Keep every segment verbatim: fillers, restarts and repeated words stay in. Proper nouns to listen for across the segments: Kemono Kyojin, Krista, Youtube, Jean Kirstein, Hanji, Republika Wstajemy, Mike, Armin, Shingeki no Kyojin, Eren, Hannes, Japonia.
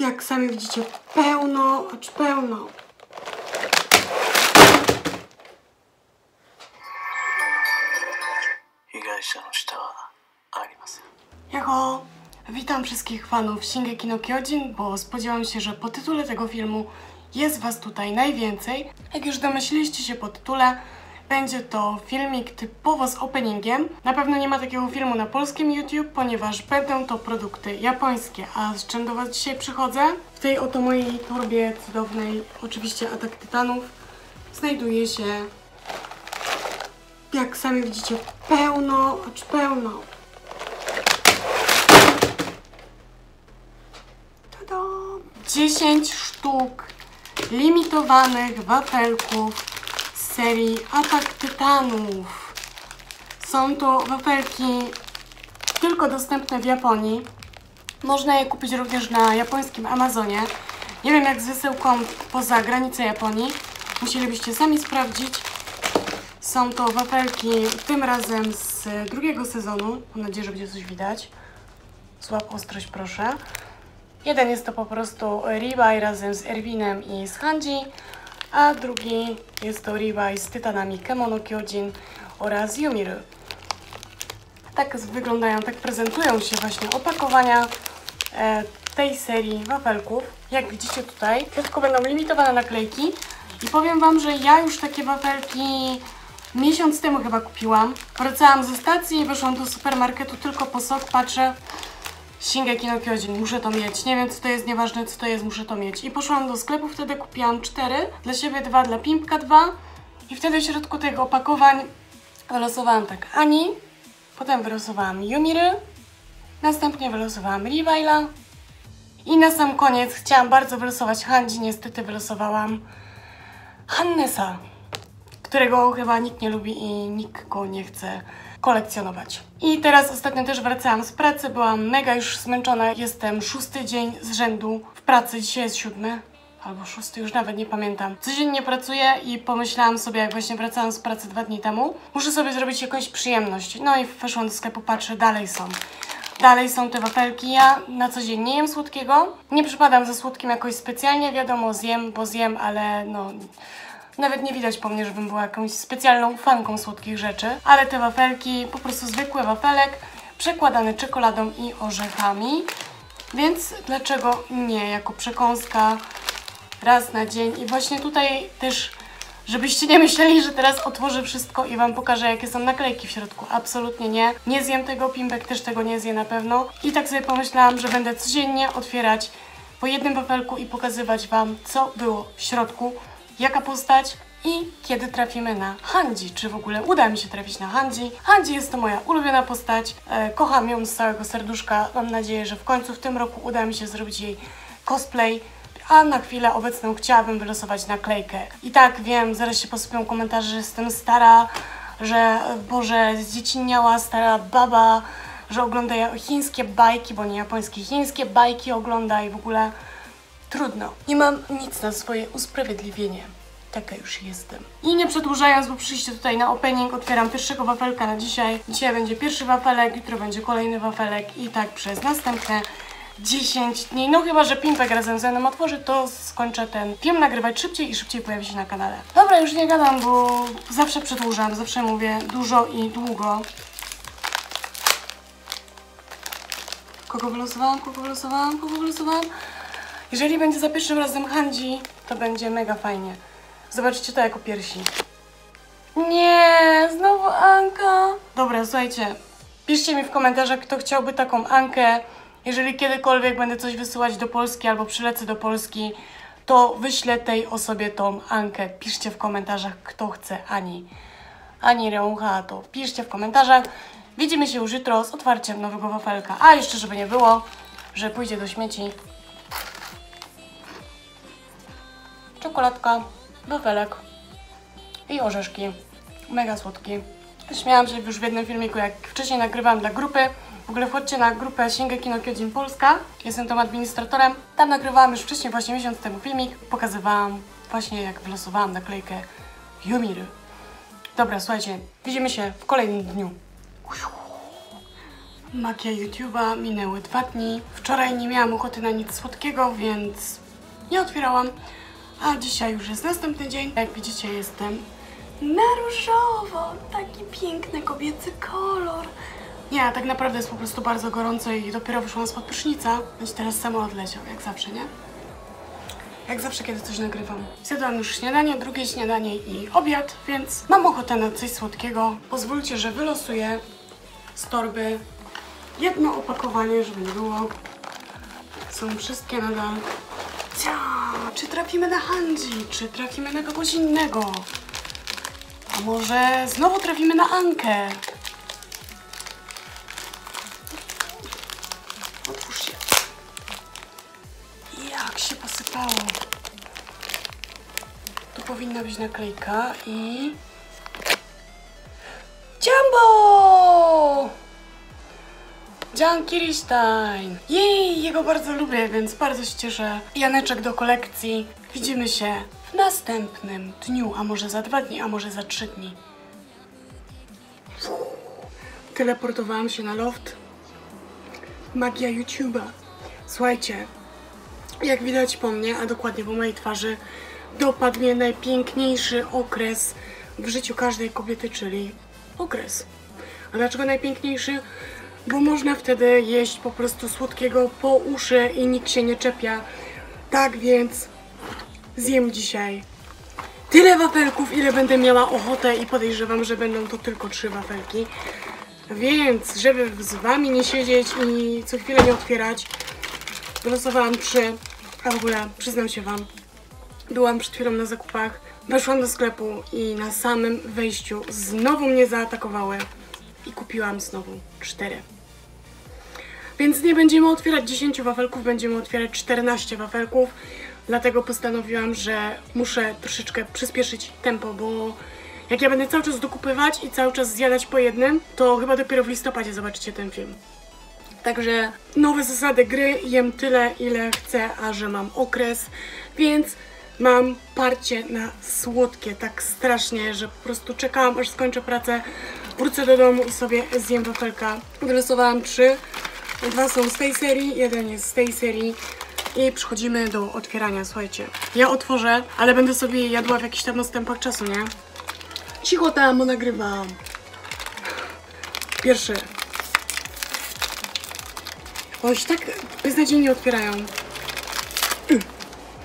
jak sami widzicie, pełno, acz pełno. Jeho, witam wszystkich fanów Shingeki no Kyojin, bo spodziewam się, że po tytule tego filmu jest was tutaj najwięcej. Jak już domyśliliście się po tytule, będzie to filmik typowo z openingiem. Na pewno nie ma takiego filmu na polskim YouTube, ponieważ będą to produkty japońskie. A z czym do was dzisiaj przychodzę? W tej oto mojej torbie cudownej, oczywiście Atak Tytanów, znajduje się, jak sami widzicie, pełno, acz pełno. Ta-da! dziesięć sztuk limitowanych wafelków z serii Atak Tytanów. Są to wafelki tylko dostępne w Japonii. Można je kupić również na japońskim Amazonie. Nie wiem jak z wysyłką poza granicę Japonii. Musielibyście sami sprawdzić. Są to wafelki tym razem z drugiego sezonu. Mam nadzieję, że będzie coś widać. Złap ostrość, proszę. Jeden jest to po prostu Levi razem z Erwinem i z Hanji, a drugi jest to Levi z tytanami Kemono Kyojin oraz Ymir. Tak wyglądają, tak prezentują się właśnie opakowania tej serii wafelków. Jak widzicie tutaj, tylko będą limitowane naklejki. I powiem wam, że ja już takie wafelki miesiąc temu chyba kupiłam. Wracałam ze stacji i wyszłam do supermarketu tylko po sok, patrzę Shingeki no Kyojin, muszę to mieć, nie wiem co to jest, nieważne co to jest, muszę to mieć. I poszłam do sklepu, wtedy kupiłam cztery, dla siebie dwa, dla Pimpka dwa i wtedy w środku tych opakowań wylosowałam tak Ani, potem wylosowałam Ymiry, następnie wylosowałam Levi'a i na sam koniec chciałam bardzo wylosować Hanji, niestety wylosowałam Hannesa, którego chyba nikt nie lubi i nikt go nie chce kolekcjonować. I teraz ostatnio też wracałam z pracy, byłam mega już zmęczona. Jestem szósty dzień z rzędu w pracy, dzisiaj jest siódmy albo szósty, już nawet nie pamiętam. Codziennie pracuję i pomyślałam sobie, jak właśnie wracałam z pracy dwa dni temu, muszę sobie zrobić jakąś przyjemność. No i weszłam do sklepu, patrzę, dalej są. Dalej są te wafelki, ja na co dzień nie jem słodkiego, nie przypadam za słodkim jakoś specjalnie, wiadomo, zjem, bo zjem, ale no... Nawet nie widać po mnie, żebym była jakąś specjalną fanką słodkich rzeczy, ale te wafelki, po prostu zwykły wafelek, przekładany czekoladą i orzechami, więc dlaczego nie, jako przekąska raz na dzień. I właśnie tutaj też, żebyście nie myśleli, że teraz otworzę wszystko i wam pokażę, jakie są naklejki w środku. Absolutnie nie, nie zjem tego, Pimpek też tego nie zje na pewno. I tak sobie pomyślałam, że będę codziennie otwierać po jednym wafelku i pokazywać wam, co było w środku, jaka postać i kiedy trafimy na Hanji, czy w ogóle uda mi się trafić na Hanji. Hanji jest to moja ulubiona postać, e, kocham ją z całego serduszka, mam nadzieję, że w końcu w tym roku uda mi się zrobić jej cosplay, a na chwilę obecną chciałabym wylosować naklejkę. I tak wiem, zaraz się posypią komentarze, że jestem stara, że Boże, zdziecinniała stara baba, że ogląda chińskie bajki, bo nie japońskie, chińskie bajki ogląda i w ogóle... Trudno. Nie mam nic na swoje usprawiedliwienie. Taka już jestem. I nie przedłużając, bo przyjście tutaj na opening, otwieram pierwszego wafelka na dzisiaj. Dzisiaj będzie pierwszy wafelek, jutro będzie kolejny wafelek i tak przez następne dziesięć dni. No chyba, że Pimpek razem ze mną otworzy, to skończę ten film nagrywać szybciej i szybciej pojawi się na kanale. Dobra, już nie gadam, bo zawsze przedłużam, zawsze mówię dużo i długo. Kogo wylosowałam, kogo wylosowałam, kogo wylosowałam? Jeżeli będzie za pierwszym razem Hanji, to będzie mega fajnie. Zobaczycie to jako piersi. Nie, znowu Anka. Dobra, słuchajcie, piszcie mi w komentarzach, kto chciałby taką Ankę. Jeżeli kiedykolwiek będę coś wysyłać do Polski albo przylecę do Polski, to wyślę tej osobie tą Ankę. Piszcie w komentarzach, kto chce Ani. Ani Reunha, to piszcie w komentarzach. Widzimy się już jutro z otwarciem nowego wafelka. A jeszcze, żeby nie było, że pójdzie do śmieci. Czekoladka, wafelek i orzeszki. Mega słodki. Śmiałam się już w jednym filmiku, jak wcześniej nagrywałam dla grupy. W ogóle wchodźcie na grupę Shingeki no Kyojin Polska. Jestem tam administratorem. Tam nagrywałam już wcześniej, właśnie miesiąc temu filmik. Pokazywałam właśnie, jak wylosowałam naklejkę Ymiry. Dobra, słuchajcie, widzimy się w kolejnym dniu. Magia YouTube'a, minęły dwa dni. Wczoraj nie miałam ochoty na nic słodkiego, więc nie otwierałam. A dzisiaj już jest następny dzień. Jak widzicie, jestem na różowo. Taki piękny kobiecy kolor. Nie, tak naprawdę jest po prostu bardzo gorąco i dopiero wyszłam spod prysznica. Więc teraz samolot leciał, jak zawsze, nie? Jak zawsze, kiedy coś nagrywam. Zjadłam już śniadanie, drugie śniadanie i obiad, więc mam ochotę na coś słodkiego. Pozwólcie, że wylosuję z torby jedno opakowanie, żeby nie było. Są wszystkie nadal. Cia! Czy trafimy na Hanji? Czy trafimy na kogoś innego? A może znowu trafimy na Ankę? Otwórz się. Jak się posypało. Tu powinna być naklejka i... Jumbo! Jean Kirstein. Jej, jego bardzo lubię, więc bardzo się cieszę. Janeczek do kolekcji. Widzimy się w następnym dniu, a może za dwa dni, a może za trzy dni. Teleportowałam się na loft. Magia YouTube'a. Słuchajcie, jak widać po mnie, a dokładnie po mojej twarzy, dopadnie najpiękniejszy okres w życiu każdej kobiety, czyli okres. A dlaczego najpiękniejszy? Bo można wtedy jeść po prostu słodkiego po uszy i nikt się nie czepia. Tak więc zjem dzisiaj tyle wafelków, ile będę miała ochotę i podejrzewam, że będą to tylko trzy wafelki. Więc, żeby z wami nie siedzieć i co chwilę nie otwierać, wylosowałam trzy, a w ogóle przyznam się wam, byłam przed chwilą na zakupach, weszłam do sklepu i na samym wejściu znowu mnie zaatakowały i kupiłam znowu cztery. Więc nie będziemy otwierać dziesięciu wafelków, będziemy otwierać czternaście wafelków. Dlatego postanowiłam, że muszę troszeczkę przyspieszyć tempo, bo jak ja będę cały czas dokupywać i cały czas zjadać po jednym, to chyba dopiero w listopadzie zobaczycie ten film. Także nowe zasady gry, jem tyle, ile chcę, a że mam okres, więc mam parcie na słodkie tak strasznie, że po prostu czekałam, aż skończę pracę, wrócę do domu i sobie zjem wafelka. Wylosowałam trzy, dwa są z tej serii, jeden jest z tej serii. I przechodzimy do otwierania, słuchajcie. Ja otworzę, ale będę sobie jadła w jakichś tam odstępach czasu, nie? Cicho tam, nagrywam. Pierwszy. Oni się tak beznadziejnie otwierają.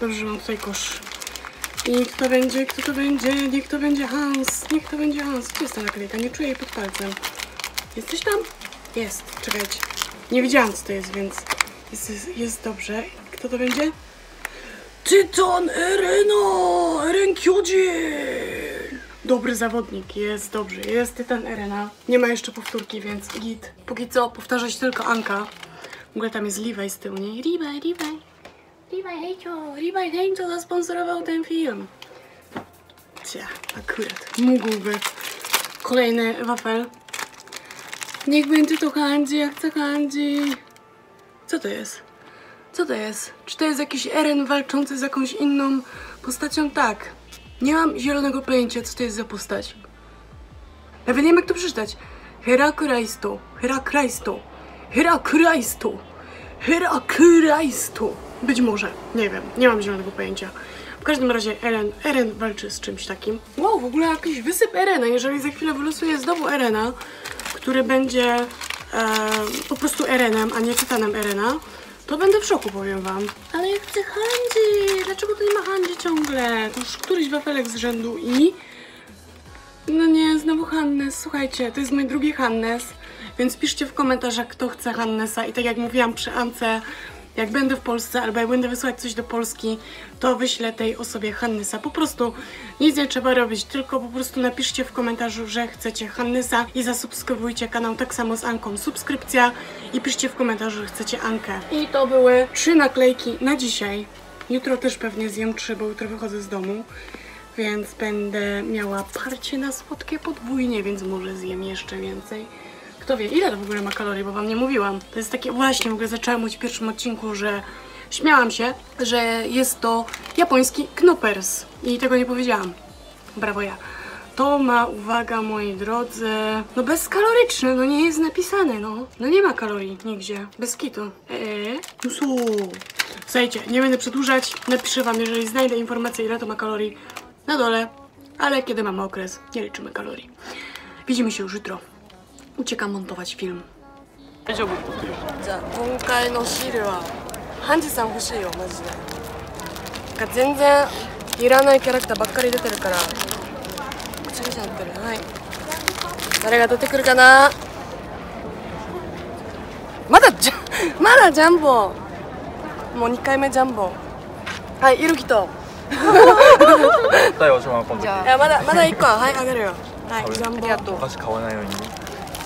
Dobrze, że mam tutaj kosz. I niech to będzie, kto to będzie, niech to będzie Hans, niech to będzie Hans. Gdzie jest ta naklejka? Nie czuję jej pod palcem. Jesteś tam? Jest, czekajcie. Nie wiedziałam, co to jest, więc jest, jest, jest dobrze. Kto to będzie? Tytan Erena! Eren Kyojin! Dobry zawodnik, jest dobrze. Jest Tytan Erena. Nie ma jeszcze powtórki, więc git. Póki co powtarza się tylko Anka. W ogóle tam jest Levi z tyłu, nie? Levi, Levi. Levi Hejcio, Levi Hejcio zasponsorował ten film. Cia, akurat mógłby. Kolejny wafel. Niech będzie to Hanji, jak chce Hanji. Co to jest? Co to jest? Czy to jest jakiś Eren walczący z jakąś inną postacią? Tak. Nie mam zielonego pojęcia, co to jest za postać. Nawet nie wiem, jak to przeczytać. Herakraistu, Herakraistu, Herakraistu, Herakraistu. Być może, nie wiem, nie mam zielonego pojęcia. W każdym razie Eren, Eren walczy z czymś takim. Wow, w ogóle jakiś wysyp Erena. Jeżeli za chwilę wylosuję znowu Erena, który będzie e, po prostu Erenem, a nie Tytanem Erena, to będę w szoku, powiem wam. Ale ja chcę Hanji! Dlaczego tu nie ma Hanji ciągle? To już któryś wafelek z rzędu i... No nie, znowu Hannes. Słuchajcie, to jest mój drugi Hannes, więc piszcie w komentarzach, kto chce Hannesa. I tak jak mówiłam przy Ance, jak będę w Polsce, albo jak będę wysyłać coś do Polski, to wyślę tej osobie Hannesa. Po prostu nic nie trzeba robić, tylko po prostu napiszcie w komentarzu, że chcecie Hannesa i zasubskrybujcie kanał, tak samo z Anką subskrypcja i piszcie w komentarzu, że chcecie Ankę. I to były trzy naklejki na dzisiaj. Jutro też pewnie zjem trzy, bo jutro wychodzę z domu, więc będę miała parcie na słodkie podwójnie, więc może zjem jeszcze więcej. Kto wie, ile to w ogóle ma kalorii, bo wam nie mówiłam. To jest takie, właśnie w ogóle zaczęłam mówić w pierwszym odcinku, że śmiałam się, że jest to japoński knoppers. I tego nie powiedziałam. Brawo ja. to ma, uwaga moi drodzy, no bezkaloryczne, no nie jest napisane, no. No nie ma kalorii nigdzie, bez kitu. Eee, usu. Słuchajcie, nie będę przedłużać, napiszę wam, jeżeli znajdę informację, ile to ma kalorii na dole, ale kiedy mamy okres, nie liczymy kalorii. Widzimy się już jutro. Uciekam montować film. Hanji-san potrzebny, naprawdę. いらないキャラクターばっかり出てるからくちゃくちゃなってる。はい、誰が出てくるかな。まだじゃまだジャンボ、もうにかいめジャンボ。はい、いる人じゃあ、いやまだまだいっこは、はい、あげるよ。はい、ジャンボ。ありがとう。お菓子買わないようにシ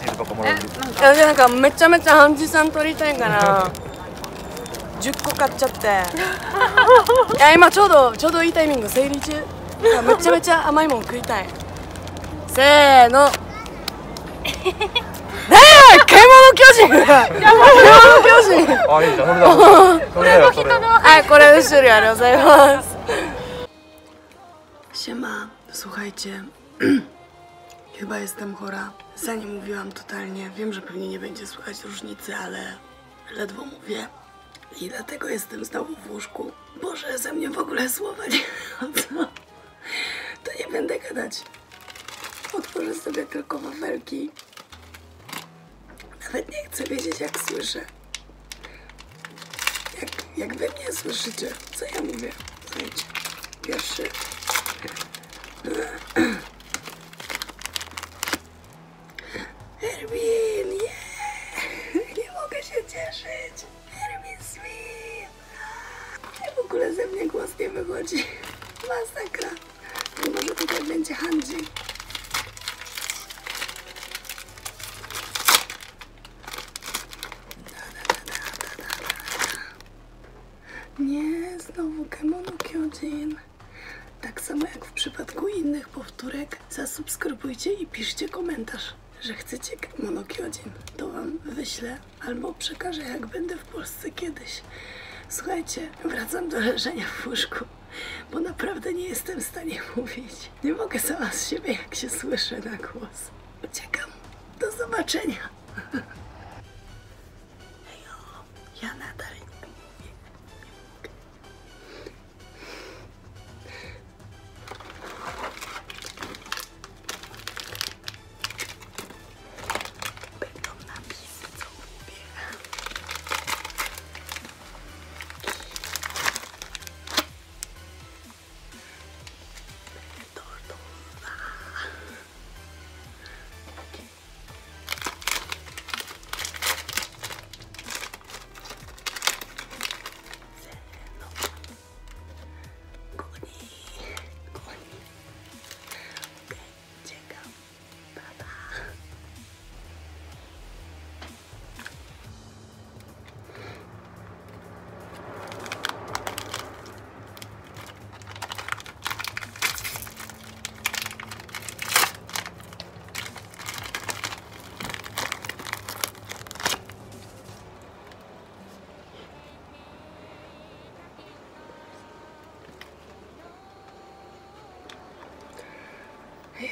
ールとかもらえる。いやなんかめちゃめちゃハンジさん撮りたいからじゅっこ買っちゃって。いや今ちょうどちょうどいいタイミング、整理中。めちゃめちゃ甘いもん食いたい。せーの。ねえ、獣巨人。獣巨人。あ、いいじゃん、これだ。これも人の。はい、これ種類ありがとうございます。Siema, słuchajcie. Chyba jestem chora. Zanim mówiłam totalnie, wiem, że pewnie nie będzie słychać różnicy, ale ledwo mówię. I dlatego jestem znowu w łóżku. Boże, ze mnie w ogóle słowa nie chodzą. To nie będę gadać. Otworzę sobie tylko wafelki. Nawet nie chcę wiedzieć, jak słyszę. Jak, jak wy mnie słyszycie, co ja mówię? Słuchajcie, pierwszy. Erwin, yeah! Nie mogę się cieszyć. W ogóle ze mnie głos nie wychodzi. Masakra. Może tutaj będzie Hanji. Nie, znowu Kemono Kyojin. Tak samo jak w przypadku innych powtórek, zasubskrybujcie i piszcie komentarz, że chcecie Kemono Kyojin. To wam wyślę albo przekażę, jak będę w Polsce kiedyś. Słuchajcie, wracam do leżenia w łóżku, bo naprawdę nie jestem w stanie mówić. Nie mogę sama z siebie, jak się słyszę na głos. Uciekam. Do zobaczenia. Hejo, ja nadal nie mówię. Nie mogę. Będą na mnie.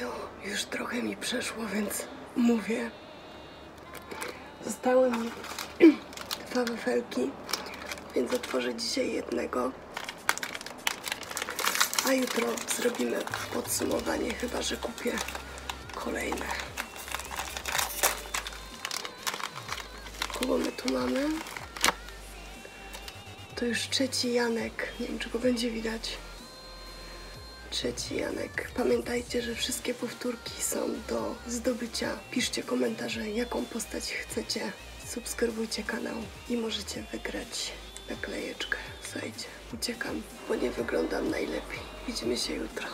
Jo, już trochę mi przeszło, więc mówię. Zostały mi dwa wafelki, więc otworzę dzisiaj jednego. A jutro zrobimy podsumowanie, chyba że kupię kolejne. Kogo my tu mamy? To już trzeci Janek. Nie wiem, czy go będzie widać. Trzeci Janek. Pamiętajcie, że wszystkie powtórki są do zdobycia. Piszcie komentarze, jaką postać chcecie. Subskrybujcie kanał i możecie wygrać naklejeczkę. Słuchajcie, uciekam, bo nie wyglądam najlepiej. Widzimy się jutro.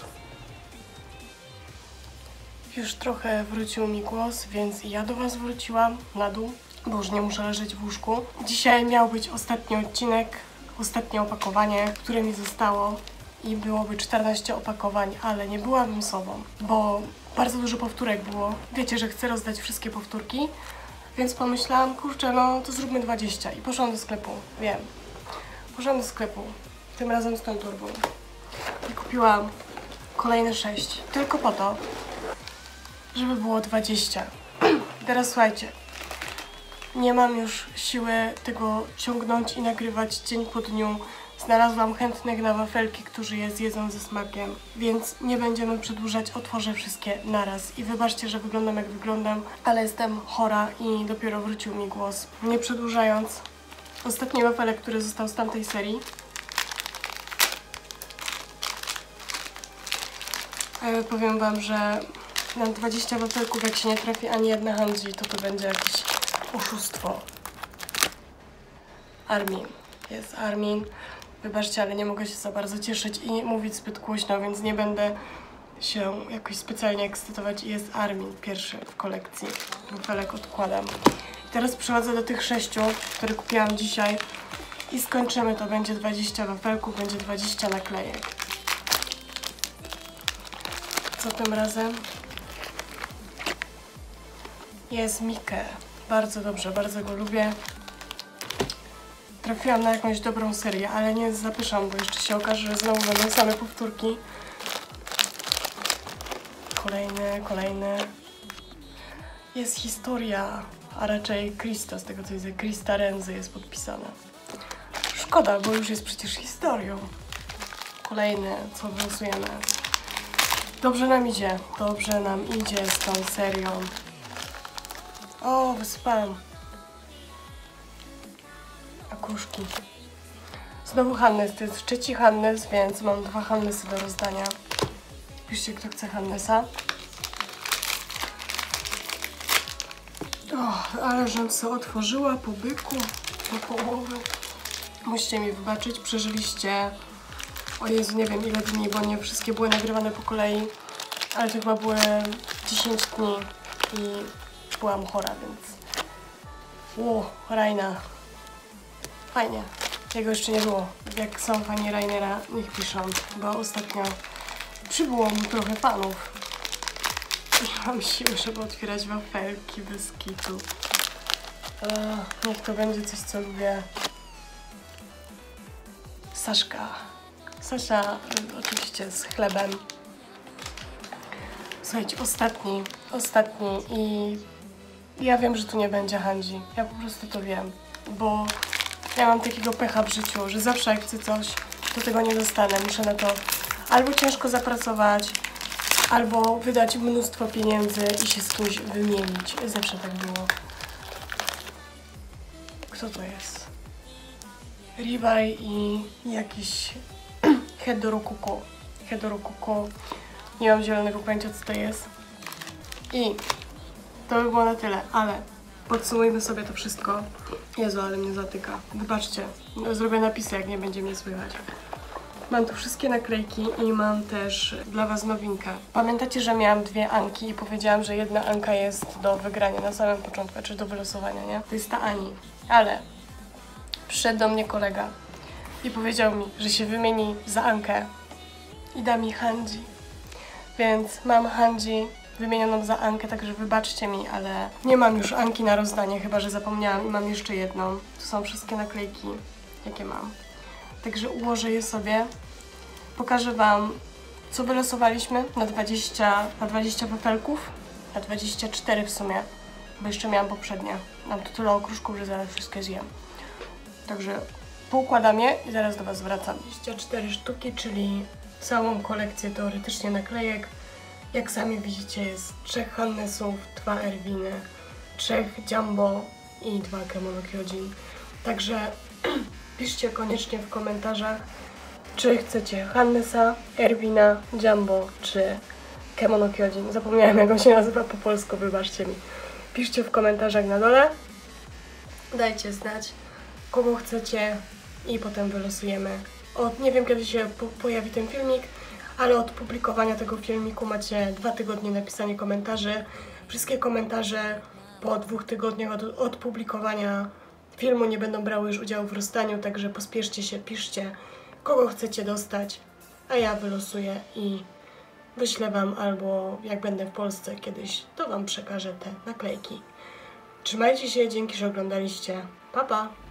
Już trochę wrócił mi głos, więc ja do was wróciłam na dół, bo już nie muszę leżeć w łóżku. Dzisiaj miał być ostatni odcinek, ostatnie opakowanie, które mi zostało. I byłoby czternaście opakowań, ale nie byłabym sobą, bo bardzo dużo powtórek było. Wiecie, że chcę rozdać wszystkie powtórki, więc pomyślałam, kurczę, no to zróbmy dwadzieścia. I poszłam do sklepu, wiem. Poszłam do sklepu, tym razem z tą turbą. I kupiłam kolejne sześć, tylko po to, żeby było dwadzieścia. Teraz słuchajcie, nie mam już siły tego ciągnąć i nagrywać dzień po dniu. Znalazłam chętnych na wafelki, którzy je zjedzą ze smakiem, więc nie będziemy przedłużać, otworzę wszystkie naraz. I wybaczcie, że wyglądam jak wyglądam, ale jestem chora i dopiero wrócił mi głos. Nie przedłużając, ostatni wafelek, który został z tamtej serii. E, powiem wam, że na dwadzieścia wafelków, jak się nie trafi ani jedna Hanji, to to będzie jakieś oszustwo. Armin. Jest Armin. Wybaczcie, ale nie mogę się za bardzo cieszyć i mówić zbyt głośno, więc nie będę się jakoś specjalnie ekscytować. Jest Armin, pierwszy w kolekcji. Wafelek odkładam. I teraz przechodzę do tych sześciu, które kupiłam dzisiaj i skończymy to. Będzie dwadzieścia wafelków, będzie dwadzieścia naklejek. Co tym razem? Jest Mike. Bardzo dobrze, bardzo go lubię. Trafiłam na jakąś dobrą serię, ale nie zapyszam, bo jeszcze się okaże, że znowu będą same powtórki. Kolejne, kolejne. Jest historia, a raczej Krista, z tego co widzę. Krista Renzy jest podpisana. Szkoda, bo już jest przecież historią. Kolejne, co wylosujemy. Dobrze nam idzie, dobrze nam idzie z tą serią. O, wysypałem. Akuszki. Znowu Hannes, to jest trzeci Hannes, więc mam dwa Hannesy do rozdania. Piszcie, kto chce Hannesa. O, ale żem se otworzyła po byku, po połowy. Musicie mi wybaczyć, przeżyliście, o Jezu, nie wiem ile dni, bo nie wszystkie były nagrywane po kolei, ale to chyba były dziesięć dni i byłam chora, więc... Ło, Reiner. Fajnie. Jego jeszcze nie było. Jak są fani Reinera, niech piszą, bo ostatnio przybyło mi trochę fanów. Nie mam siły, żeby otwierać wafelki bez kitu. Ech, niech to będzie coś, co lubię. Saszka. Sasha, oczywiście z chlebem. Słuchajcie, ostatni, ostatni i ja wiem, że tu nie będzie Hanji. Ja po prostu to wiem, bo ja mam takiego pecha w życiu, że zawsze jak chcę coś, to tego nie dostanę. Muszę na to albo ciężko zapracować, albo wydać mnóstwo pieniędzy i się z kimś wymienić. Zawsze tak było. Kto to jest? Levi i jakiś Hedorokuko. Hedorokuko. Nie mam zielonego pojęcia, co to jest. I to by było na tyle, ale... Podsumujmy sobie to wszystko. Jezu, ale mnie zatyka. Wybaczcie, zrobię napisy, jak nie będzie mnie słychać. Mam tu wszystkie naklejki i mam też dla was nowinkę. Pamiętacie, że miałam dwie Anki i powiedziałam, że jedna Anka jest do wygrania na samym początku, czy do wylosowania, nie? To jest ta Ani. Ale przyszedł do mnie kolega i powiedział mi, że się wymieni za Ankę i da mi Hanji. Więc mam Hanji wymienioną za Ankę, także wybaczcie mi, ale nie mam już Anki na rozdanie, chyba że zapomniałam i mam jeszcze jedną. Tu są wszystkie naklejki, jakie mam. Także ułożę je sobie. Pokażę wam, co wylosowaliśmy na dwadzieścia, na dwadzieścia wafelków, na dwadzieścia cztery w sumie, bo jeszcze miałam poprzednie. Mam tu tyle okruszków, że zaraz wszystkie zjem. Także poukładam je i zaraz do was wracam. dwadzieścia cztery sztuki, czyli całą kolekcję teoretycznie naklejek. Jak sami widzicie, jest trzech Hannesów, dwa Erwiny, trzech Jumbo i dwa Kemono Kyojin. Także piszcie koniecznie w komentarzach, czy chcecie Hannesa, Erwina, Jumbo czy Kemono Kyojin. Zapomniałam, jak on się nazywa po polsku, wybaczcie mi. Piszcie w komentarzach na dole, dajcie znać, kogo chcecie i potem wylosujemy. Od, nie wiem, kiedy się po pojawi ten filmik, ale od publikowania tego filmiku macie dwa tygodnie na pisanie komentarzy. Wszystkie komentarze po dwóch tygodniach od, od publikowania filmu nie będą brały już udziału w rozdaniu, także pospieszcie się, piszcie, kogo chcecie dostać, a ja wylosuję i wyślę wam, albo jak będę w Polsce kiedyś, to wam przekażę te naklejki. Trzymajcie się, dzięki, że oglądaliście. Pa, pa!